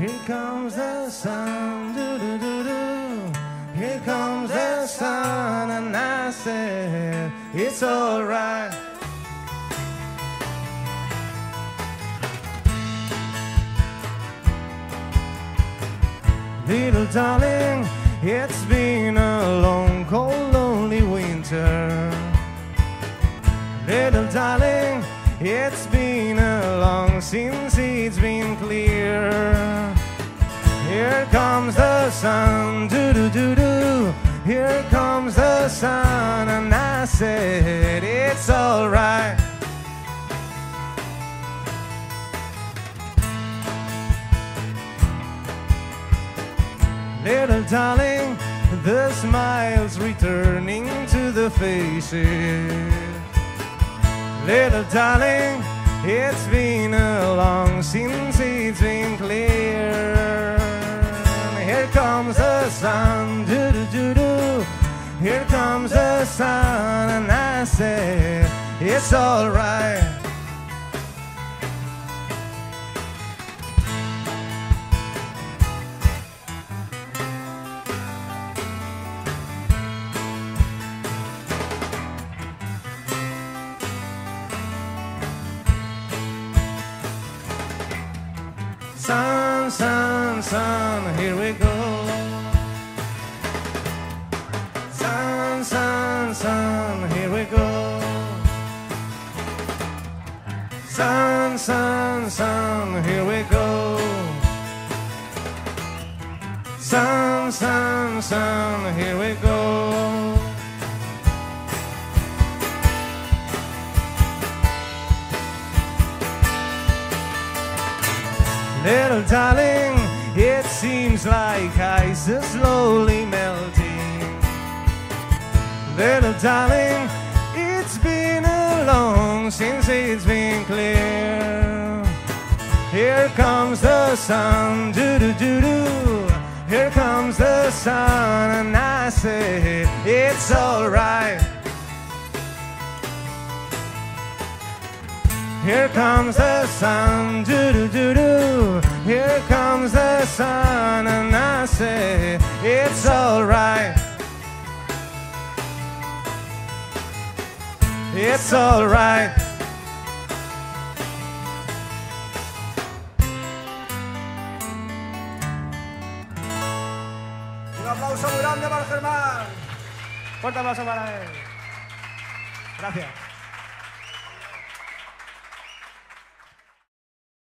Here comes the sun, do-do-do-do. Here comes the sun, and I said, it's alright. Little darling, it's been a long, cold, lonely winter. Little darling, it's been a long since it's been clear. Here comes the sun, do-do-do-do. Here comes the sun, and I said, it's alright. Little darling, the smile's returning to the faces. Little darling, it's been a long since it's been clear. Here comes the sun, do-do-do-do. Here comes the sun, and I say, it's alright. Sun, sun, sun, here we go. Sun, sun, sun, here we go. Sun, sun, sun, here we go. Sun, sun, sun, here we go. Little darling, it seems like ice is slowly melting. Little darling, it's been a long since it's been clear. Here comes the sun, do-do-do-do. Here comes the sun, and I say, it's alright. Here comes the sun, do-do-do-do. Here comes the sun, and I say, it's alright. It's alright. Un aplauso muy grande para Germán. Fuerte aplauso para él. Gracias.